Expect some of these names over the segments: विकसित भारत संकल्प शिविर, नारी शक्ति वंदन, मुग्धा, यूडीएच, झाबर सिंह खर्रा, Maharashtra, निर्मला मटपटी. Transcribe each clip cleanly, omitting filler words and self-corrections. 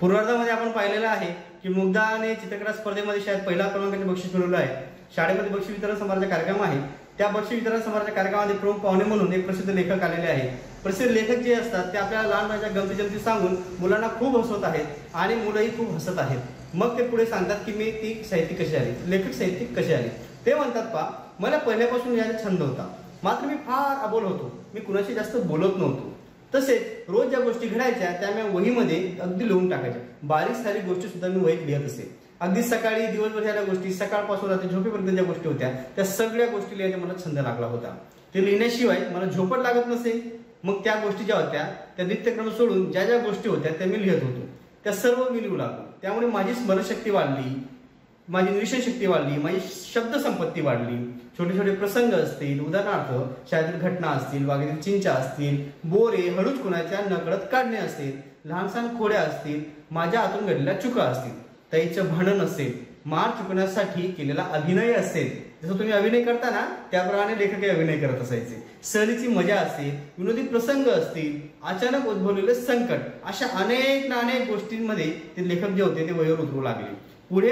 पूर्वार्धामध्ये आपण पाहिलेलं आहे की मुग्धाने चित्रकला स्पर्धेमध्ये शाळेत पहिला क्रमांकाने बक्षीस मिळवलं आहे। शाळेमध्ये बक्षीस वितरण समारोहाचा कार्यक्रम आहे। त्या बक्षीस वितरण समारोहाच्या कार्यक्रमामध्ये प्रमुख पाहुणे म्हणून एक प्रसिद्ध लेखक आलेले आहेत। प्रसिद्ध लेखक जे असतात ते आपल्याला लहानपणाच्या गमतीजमती सांगून मुलांना खूप हसवत आहेत आणि मुलंही खूप हसत आहेत। मग ते पुढे सांगतात की मी ती साहित्यिक कशी आली, लेखक साहित्यिक कशी आली। ते म्हणतात पा मला पहिल्यापासून याचा छंद होता, मात्र मी फार अबोल होतो, मी कुणाशी जास्त बोलत नव्हतो। तसेच रोज ज्या गोष्टी घडायच्या त्यामुळे वहीमध्ये अगदी लिहून टाकायचे, बारीक सारी गोष्टी सुद्धा मी वहीत लिहत असे। अगदी सकाळी दिवसभर ह्या गोष्टी, सकाळपासून रात्री झोपेपर्यंत ज्या गोष्टी होत्या त्या सगळ्या गोष्टी लिहायचा मला छंद लागला होता। ते लिहिण्याशिवाय मला झोपट लागत नसे। मग त्या गोष्टी ज्या होत्या त्या नित्यक्रम सोडून ज्या ज्या गोष्टी होत्या त्या मी लिहित होतो, त्या सर्व मी लिहू लागलो। त्यामुळे माझी स्मरणशक्ती वाढली, माझी विषय शक्ती वाढली, माझी शब्दसंपत्ती वाढली। छोटे छोटे प्रसंग असतील, उदाहरणार्थ शाळेतील घटना असतील, बागेतील चिंचा असतील, बोरे हळूच कुणाच्या नकळत काढणे असतील, लहानसहान खोड्या असतील, माझ्या हातून घडलेल्या चुका असतील, ताईचं भांडण असेल, मार चुकण्यासाठी केलेला अभिनय असेल, जसं तुम्ही अभिनय करताना त्याप्रमाणे लेखकही अभिनय करत असायचे, सहलीची मजा असेल, विनोदी प्रसंग असतील, अचानक उद्भवलेले संकट, अशा अनेक ना अनेक गोष्टींमध्ये ते लेखक जे होते ते वहीवर उतरू लागले। पुढे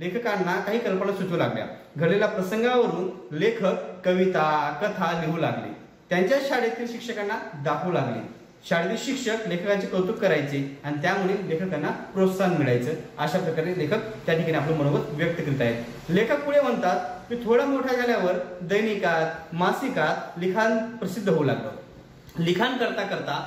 लेखकांना काही कल्पना सुचू लागल्या, घडलेल्या प्रसंगावरून लेखक कविता, कथा लिहू लागले, त्यांच्या शाळेतील शिक्षकांना दाखवू लागले। शाळेतील शिक्षक लेखकांचे कौतुक करायचे आणि त्यामुळे लेखकांना प्रोत्साहन मिळायचं। अशा प्रकारे लेखक त्या ठिकाणी आपलं मनोगत व्यक्त करीत आहेत। लेखक पुढे म्हणतात की थोडा मोठा झाल्यावर दैनिकात, मासिकात लिखाण प्रसिद्ध होऊ लागलं। लिखाण करता करता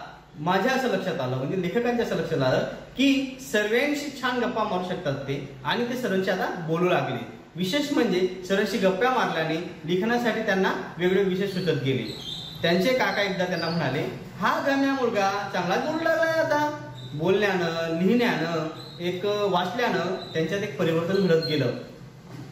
माझ्या असं लक्षात आलं, म्हणजे लेखकांच्या असं लक्षात आलं की सर्वांशी छान गप्पा मारू शकतात ते, आणि ते सर्वांशी आता बोलू लागले। विशेष म्हणजे सर्वांशी गप्पा मारल्याने लिखाणासाठी त्यांना वेगळे विषय सुचत गेले। त्यांचे काका एकदा त्यांना म्हणाले, हा गाण्या मुलगा चांगलाच बोलू लागलाय आता। बोलल्यानं, लिहिण्यानं, एक वाचल्यानं त्यांच्यात एक परिवर्तन घडत गेलं,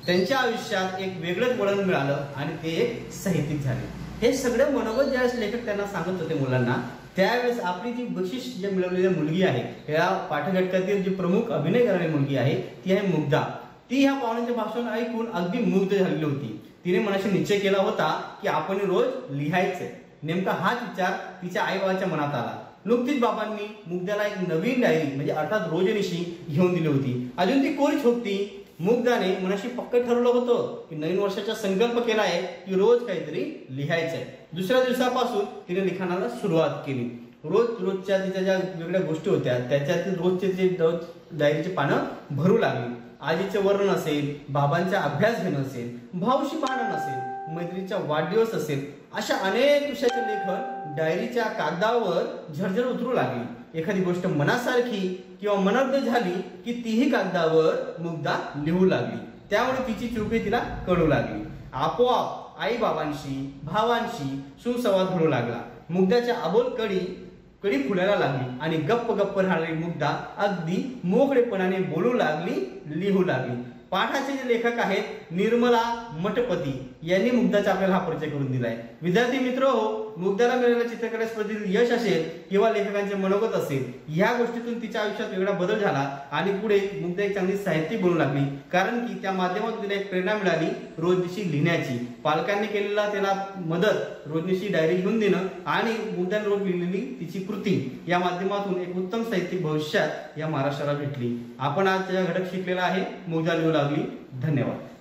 त्यांच्या आयुष्यात एक वेगळंच वळण मिळालं आणि ते एक साहित्यिक झाले। हे सगळं मनोगत ज्यावेळेस लेखक त्यांना सांगत होते मुलांना, त्यावेळेस आपली जी बक्षीस जी मिळवलेली मुलगी आहे, या पाठ्यघटकातील जी प्रमुख अभिनय करणारी मुलगी आहे ती आहे मुग्धा। ती ह्या पाहुण्यांचे भाषण ऐकून अगदी मुग्ध झालेली होती। तिने मनाशी निश्चय केला होता की आपण रोज लिहायचंय। नेमका हाच विचार तिच्या आई बाबाच्या मनात आला। नुकतीच बाबांनी मुग्धाला एक नवीन डायरी म्हणजे अर्थात रोजनिशी घेऊन दिली होती, अजून ती कोरीच होती। मुग्धाने मनाशी पक्क ठरवलं होतं की नवीन वर्षाचा संकल्प केला आहे की रोज काहीतरी लिहायचंय। दुसऱ्या दिवसापासून तिने लिखाणाला सुरुवात केली। रोजच्या तिच्या ज्या वेगळ्या गोष्टी होत्या त्याच्यातील रोजचे जे डायरीचे पानं भरू लागली। आजीचे वर्णन असेल, बाबांचा अभ्यास घेणं असेल, भाऊशी भांडण असेल, मैत्रीचा वाढदिवस असेल, अशा अनेक विषयाचे लेखन डायरीच्या कागदावर झरझर उतरू लागली। एखादी गोष्ट मनासारखी किंवा मनर्थ झाली की तीही कागदावर मुग्धा लिहू लागली। त्यामुळे तिची चुकी तिला कळू लागली। आपोआप आई बाबांशी, भावांशी सुसंवाद घडू लागला। मुग्धाच्या अबोल कडी कडी फुलायला लागली आणि गप्प गप्प राहणारी मुग्धा अगदी मोकळेपणाने बोलू लागली, लिहू लागली। पाठाचे जे लेखक आहेत निर्मला मटपटी यांनी मुग्धाचा आपल्याला हा परिचय करून दिलाय। विद्यार्थी मित्र हो, मुग्धाला मिळालेल्या चित्रकला स्पर्धेत यश असेल किंवा लेखकांचे मनोगत असेल, या गोष्टीतून तिच्या आयुष्यात वेगळा बदल झाला आणि पुढे मुग्धा एक चांगली साहित्यिक बनू लागली, कारण की त्या माध्यमातून तिला एक प्रेरणा मिळाली रोजनिशी लिहिण्याची। पालकांनी केलेला त्याला मदत, रोजनिशी डायरी घेऊन देणं आणि मुग्धाने रोज लिहिलेली तिची कृती, या माध्यमातून एक उत्तम साहित्यिक भविष्यात या महाराष्ट्राला भेटली। आपण आज त्याचा घटक शिकलेला आहे, मुग्धा लिहू लागली। धन्यवाद।